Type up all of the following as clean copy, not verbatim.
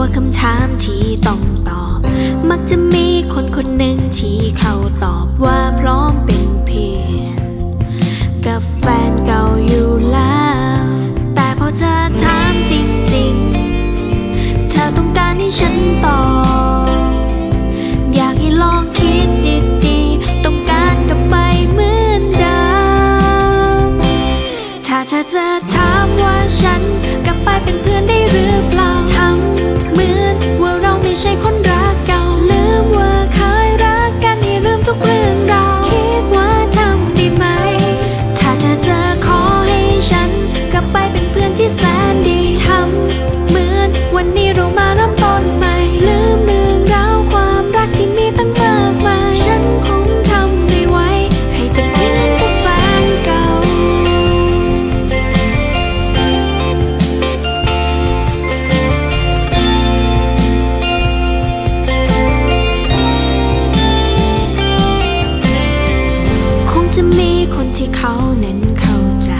ว่าคำถามที่ต้องตอบมักจะมีคนคนหนึ่งที่เขาตอบว่าพร้อมเป็นเพื่อนกับแฟนเก่าอยู่แล้วแต่พอเธอถามจริงๆเธอต้องการให้ฉันตอบอยากให้ลองคิดดีๆต้องการกลับไปเหมือนเดิมถ้าเธอจะถามว่าฉันกลับไปเป็นเพื่อนได้หรือเปล่าทำเหมือนว่าเราไม่ใช่คนรักเก่าลืมว่าเคยรักกันให้ลืมทุกเรื่องราวคิดว่าทำดีไหมถ้าเธอจะขอให้ฉันกลับไปเป็นเพื่อนที่แสนดีทำเหมือนวันนี้เรามาเริ่มต้นใหม่ลืมเรื่องราวความรักที่มีตั้งมากมายฉันคงทำได้ไว้ให้เป็นเพื่อนกับแฟนเก่าที่เขานั้นเข้าใจ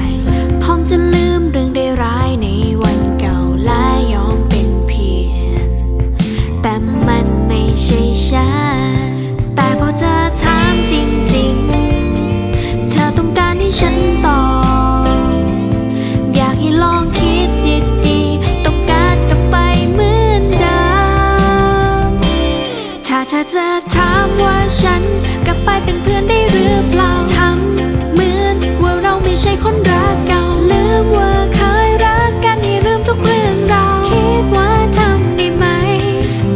พร้อมจะลืมเรื่องได้ร้ายในวันเก่าและยอมเป็นเพียงแต่มันไม่ใช่ฉันแต่พอเธอถามจริงๆเธอต้องการให้ฉันตอบอยากให้ลองคิดดีๆต้องการกลับไปเหมือนเดิมถ้าเธอจะถามว่าฉันกลับไปเป็นเพื่อนได้หรือเปล่าทำไม่ใช่คนรักเก่าลืมว่าเคยรักกันให้ลืมทุกเรื่องราวคิดว่าทำได้ไหม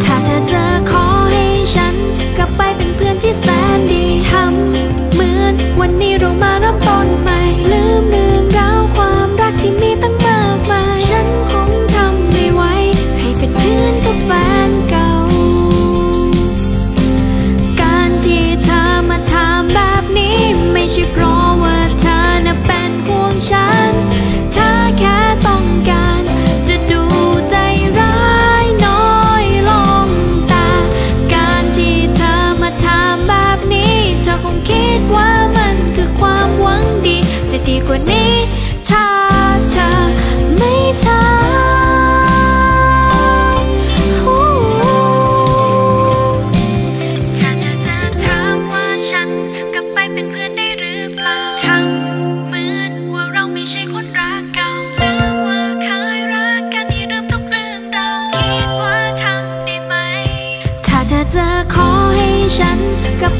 ถ้าเธอจะขอให้ฉันกลับไปเป็นเพื่อนที่แสนดีทำเหมือนวันนี้เรามาเริ่มต้นใหม่ลืมเรื่องราวความรักที่มีตั้งมากมายฉันคงทำได้ไว้ให้เป็นเพื่อนกับแฟนเก่าการที่เธอมาถามแบบนี้ไม่ใช่เพราะว่าเป็นห่วงฉันถ้าแค่ต้องการจะดูใจร้ายน้อยลงแต่การที่เธอมาถามแบบนี้เธอคงคิดว่ามันคือความหวังดีจะดีกว่านี้ถ้าเธอไม่ถามถ้าเธอจะถามว่าฉันกลับไปเป็นเพื่อนได้หรือเปล่าไม่ใช่คนรักเก่าลืมว่าเคยรักกันให้ลืมทุกเรื่องราวคิดว่าทำได้ไหมถ้าเธอจะขอให้ฉันกลับ